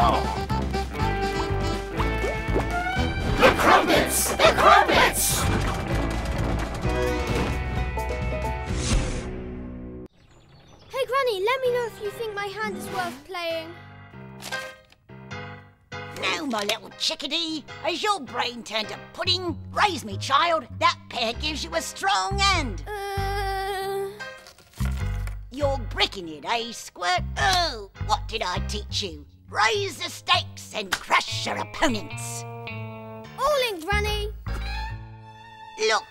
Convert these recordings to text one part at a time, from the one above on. The crumpets! The crumpets! Hey, Granny, let me know if you think my hand is worth playing. No, my little chickadee. Has your brain turned to pudding? Raise me, child. That pear gives you a strong hand. You're bricking it, eh, Squirt? Oh, what did I teach you? Raise the stakes and crush your opponents. All in, Granny. Look.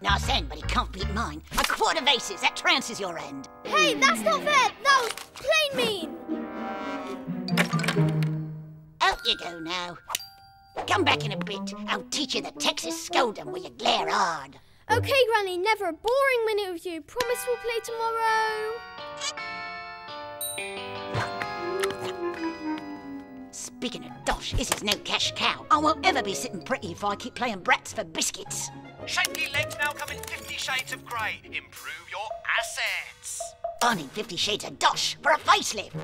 Now, send, but it can't beat mine. A quart of aces, that trounces your hand. Hey, that's not fair. That was plain mean. Out you go now. Come back in a bit. I'll teach you the Texas scolding where you glare hard. OK, Granny, never a boring minute with you. Promise we'll play tomorrow. Speaking of dosh, this is no cash cow. I won't ever be sitting pretty if I keep playing brats for biscuits. Shaky legs now come in 50 shades of grey. Improve your assets. I need 50 shades of dosh for a facelift.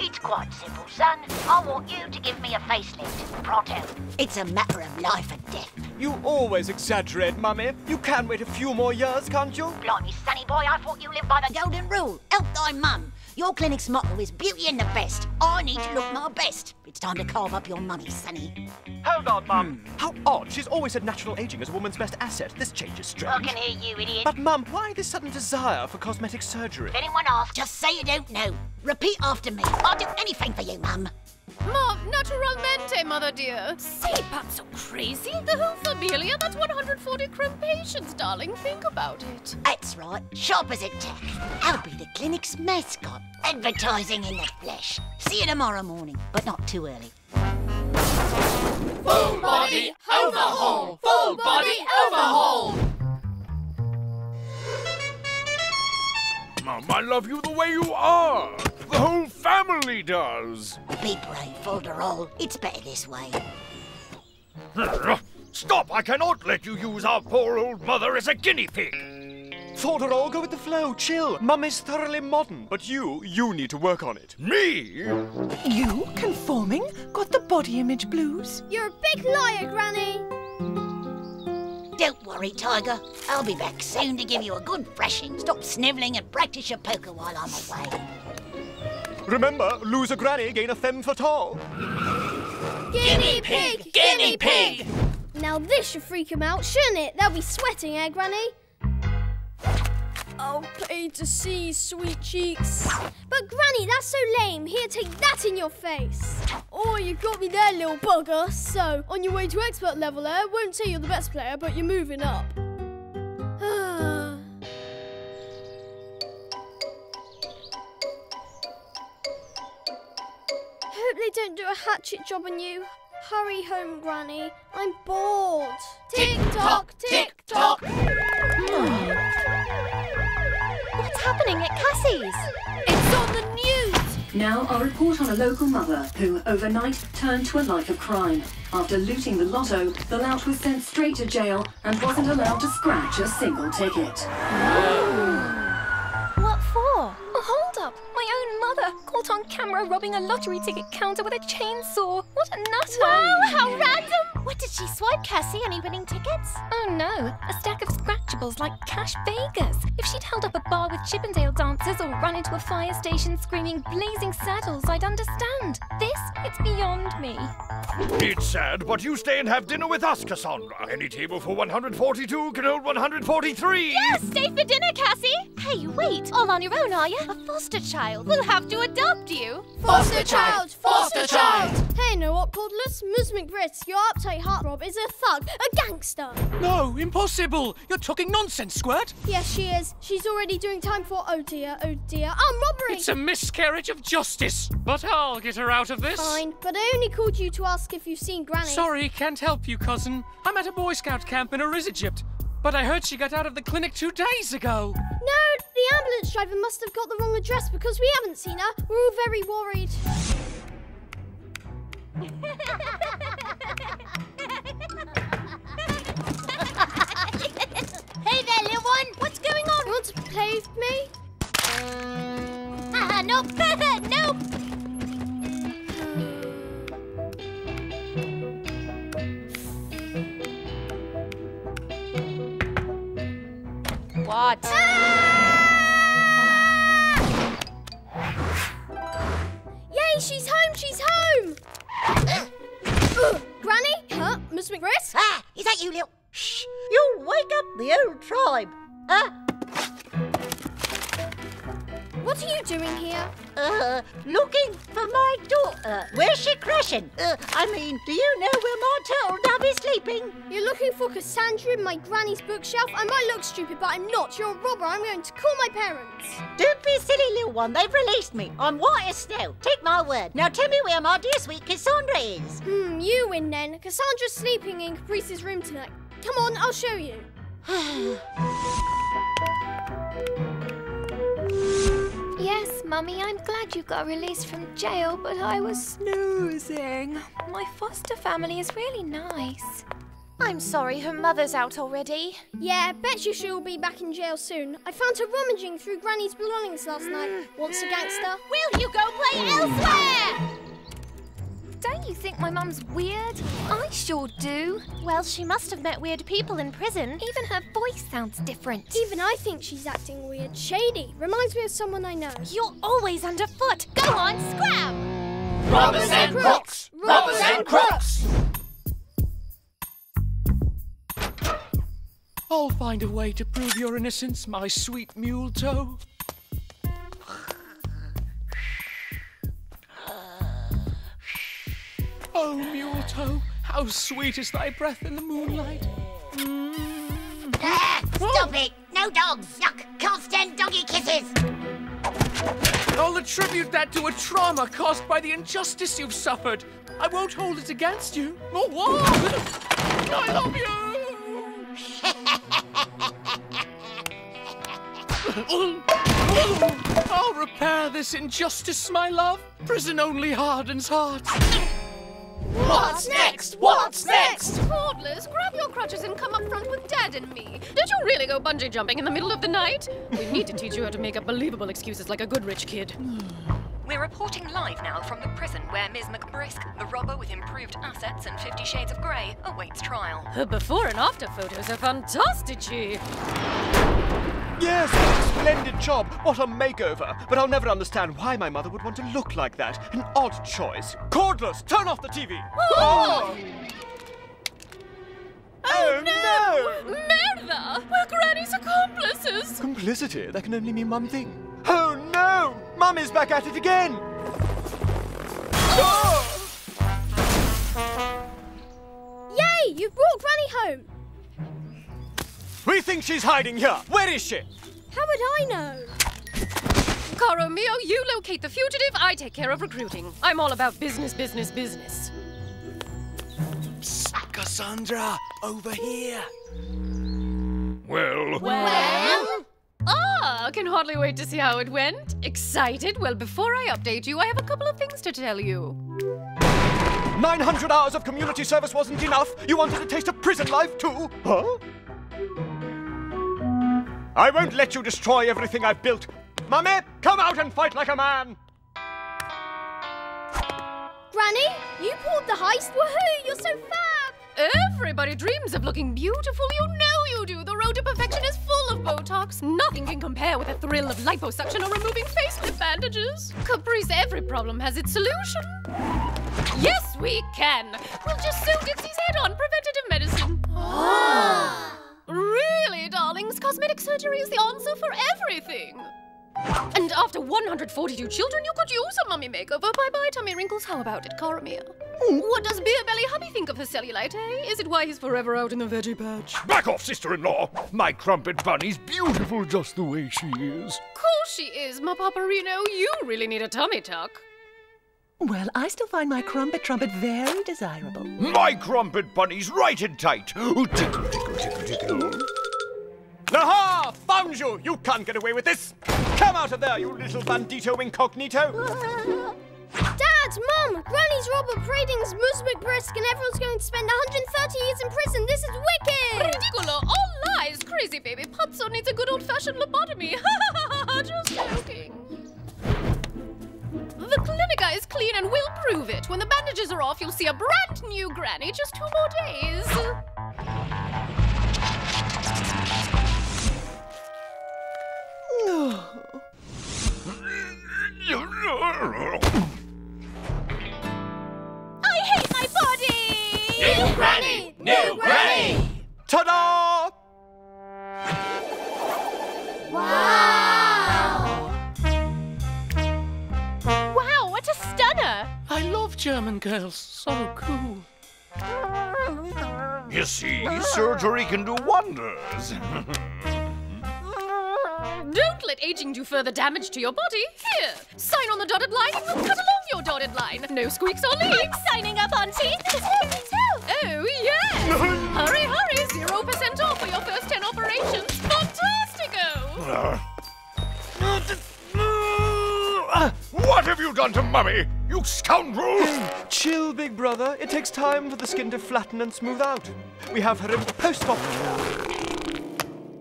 It's quite simple, son. I want you to give me a facelift, Pronto. It's a matter of life and death. You always exaggerate, Mummy. You can wait a few more years, can't you? Blimey, sonny boy, I thought you lived by the golden rule. Help thy mum. Your clinic's motto is beauty and the best. I need to look my best. It's time to carve up your money, sonny. Hold on, Mum. How odd. She's always said natural ageing is a woman's best asset. This changes strange. I can hear you, idiot. But, Mum, why this sudden desire for cosmetic surgery? If anyone asks, just say you don't know. Repeat after me. I'll do anything for you, Mum. More naturalmente, mother dear. Say, but so crazy. The whole familia, that's 140 crumpations, darling. Think about it. That's right. Sharp as a tack. I'll be the clinic's mascot. Advertising in the flesh. See you tomorrow morning, but not too early. Full body overhaul! Full body overhaul! Mum, I love you the way you are. The whole family does. Be brave, Folderol. It's better this way. Stop! I cannot let you use our poor old mother as a guinea pig. Folderol, go with the flow. Chill. Mum is thoroughly modern, but you need to work on it. Me? You conforming? Got the body image blues? You're a big liar, Granny. Don't worry, Tiger. I'll be back soon to give you a good thrashing. Stop snivelling and practice your poker while I'm away. Remember, lose a granny, gain a femme fatale. Guinea pig! Guinea pig! Now this should freak him out, shouldn't it? They'll be sweating, eh, Granny? Oh, pay to see, sweet cheeks. But, Granny, that's so lame. Here, take that in your face. Oh, you got me there, little bugger. So, on your way to expert level there, won't say you're the best player, but you're moving up. Hope they don't do a hatchet job on you. Hurry home, Granny. I'm bored. Tick-tock, tick-tock. What's happening at Cassie's? It's on the news! Now I'll report on a local mother who, overnight, turned to a life of crime. After looting the lotto, the lout was sent straight to jail and wasn't allowed to scratch a single ticket. What for? A hold-up! My own mother caught on camera robbing a lottery ticket counter with a chainsaw. What a nutter! Wow, how random! What, did she swipe, Cassie? Any winning tickets? Oh, no. A stack of scratchables like Cash Vegas. If she'd held up a bar with Chippendale dancers or run into a fire station screaming blazing saddles, I'd understand. This, it's beyond me. It's sad, but you stay and have dinner with us, Cassandra. Any table for 142 can hold 143. Yes, stay for dinner, Cassie. Hey, wait. All on your own, are you? A foster child. We'll have to adopt you. Foster child! Foster child! Hey, know what, Cordless? Ms. McGriss, your uptight heartthrob is a thug, a gangster. No, impossible. You're talking nonsense, Squirt. Yes, she is. She's already doing time for, oh dear, oh dear, armed robbery. It's a miscarriage of justice, but I'll get her out of this. Fine, but I only called you to ask if you've seen Granny. Sorry, can't help you, cousin. I'm at a Boy Scout camp in Ariz, Egypt. But I heard she got out of the clinic 2 days ago. No, the ambulance driver must have got the wrong address because we haven't seen her. We're all very worried. Hey there, little one. What's going on? You want to play with me? Nope. Nope. not. Ah! Yay, she's home, she's home! Granny? Huh? Miss McGriss? Ah, is that you, Lil? Shh, you'll wake up the old tribe. What are you doing here? Looking for my daughter. Where's she crashing? Do you know where my turtle dove is sleeping? You're looking for Cassandra in my granny's bookshelf? I might look stupid, but I'm not. You're a robber. I'm going to call my parents. Don't be silly, little one. They've released me. I'm white as snow. Take my word. Now tell me where my dear sweet Cassandra is. You win then. Cassandra's sleeping in Caprice's room tonight. Come on, I'll show you. Yes, Mummy, I'm glad you got released from jail, but I was snoozing. My foster family is really nice. I'm sorry, her mother's out already. Yeah, bet you she'll be back in jail soon. I found her rummaging through Granny's belongings last night. Once a gangster. Will you go play elsewhere? Don't you think my mum's weird? I sure do. Well, she must have met weird people in prison. Even her voice sounds different. Even I think she's acting weird. Shady. Reminds me of someone I know. You're always underfoot. Go on, scrap! Robbers and crooks! Robbers and crooks! I'll find a way to prove your innocence, my sweet mule toe. Oh, Mule Toe, how sweet is thy breath in the moonlight. Stop it! No dogs! Yuck! Can't stand doggy kisses! I'll attribute that to a trauma caused by the injustice you've suffered. I won't hold it against you. Oh, whoa! I love you! I'll repair this injustice, my love. Prison only hardens hearts. What's next? What's next? Toddlers, grab your crutches and come up front with Dad and me. Did you really go bungee jumping in the middle of the night? We need to teach you how to make up believable excuses like a good rich kid. We're reporting live now from the prison where Ms. McBrisk, the robber with improved assets and 50 Shades of Grey, awaits trial. Her before and after photos are fantastici. Yes, splendid job. What a makeover. But I'll never understand why my mother would want to look like that. An odd choice. Cordless, turn off the TV. Oh, oh no! Merda! We're Granny's accomplices. Complicity? That can only mean one thing. Oh no! Mummy's back at it again. Oh. Oh. Yay! You've brought Granny home. We think she's hiding here. Where is she? How would I know? Caro mio, you locate the fugitive, I take care of recruiting. I'm all about business, business, business. Psst, Cassandra, over here. Well? I can hardly wait to see how it went. Excited? Well, before I update you, I have a couple of things to tell you. 900 hours of community service wasn't enough. You wanted a taste of prison life too? Huh? I won't let you destroy everything I've built. Mummy, come out and fight like a man! Granny, you pulled the heist. Woohoo, you're so fab! Everybody dreams of looking beautiful. You know you do. The road to perfection is full of Botox. Nothing can compare with the thrill of liposuction or removing facelift bandages. Caprice, every problem has its solution. Yes, we can. We'll just sew Dixie's head on preventative medicine. Oh. Really, darlings, cosmetic surgery is the answer for everything. And after 142 children, you could use a mummy makeover. Bye-bye, tummy wrinkles. How about it, Caramia? What does Beer Belly Hubby think of her cellulite, eh? Is it why he's forever out in the veggie patch? Back off, sister-in-law! My crumpet bunny's beautiful just the way she is. Of course she is, my paparino. You really need a tummy tuck. Well, I still find my crumpet trumpet very desirable. My crumpet bunny's right and tight. Ooh, tickle, tickle, tickle, tickle. Aha! Found you! You can't get away with this! Come out of there, you little bandito incognito! Dad! Mum! Granny's robber parading's Ms. McBrisk and everyone's going to spend 130 years in prison! This is wicked! Ridiculous! All lies! Crazy baby Putzo needs a good old-fashioned lobotomy! Just joking! The Clinica is clean and we'll prove it. When the bandages are off, you'll see a brand new Granny. Just 2 more days. I hate my body! New Granny! New Granny! Ta-da! Wow! Wow, what a stunner! I love German girls. So cool. You see, surgery can do wonders. Don't let aging do further damage to your body. Here, sign on the dotted line and we'll cut along your dotted line. No squeaks or leaks. I'm signing up, Auntie. Oh, yes. Hurry, hurry. 0% off for your first 10 operations. Fantastico. What have you done to Mummy? You scoundrel! Chill, big brother. It takes time for the skin to flatten and smooth out. We have her in post-op.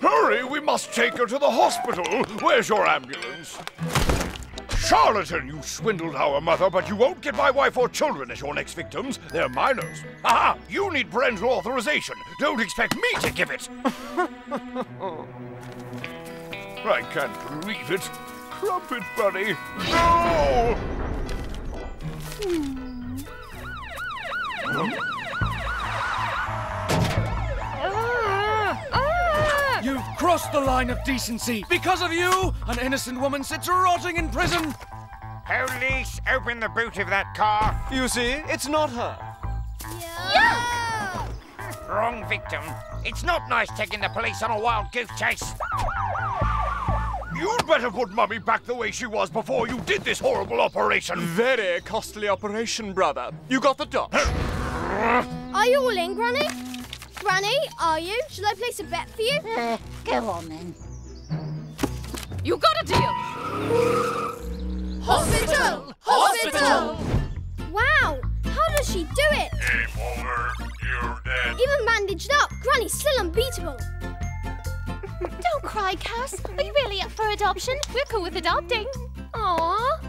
Hurry! We must take her to the hospital. Where's your ambulance? Charlatan! You swindled our mother, but you won't get my wife or children as your next victims. They're minors. Aha! You need parental authorization. Don't expect me to give it. I can't believe it. Crumpet Bunny! No! You've crossed the line of decency. Because of you, an innocent woman sits rotting in prison. Police, open the boot of that car. You see, it's not her. Yeah. Yeah. Wrong victim. It's not nice taking the police on a wild goose chase. You'd better put Mummy back the way she was before you did this horrible operation. Very costly operation, brother. You got the dot. Are you all in, Granny? Granny, are you? Shall I place a bet for you? Go on, then. You got a deal! Hospital! Hospital! Wow! How does she do it? Game over. You're dead. Even bandaged up. Granny's still unbeatable. Don't cry, Cass. Are you really up for adoption? We're cool with adopting. Aww.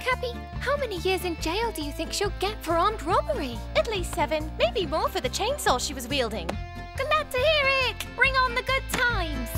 Cappy, how many years in jail do you think she'll get for armed robbery? At least 7, maybe more for the chainsaw she was wielding. Glad to hear it! Bring on the good times!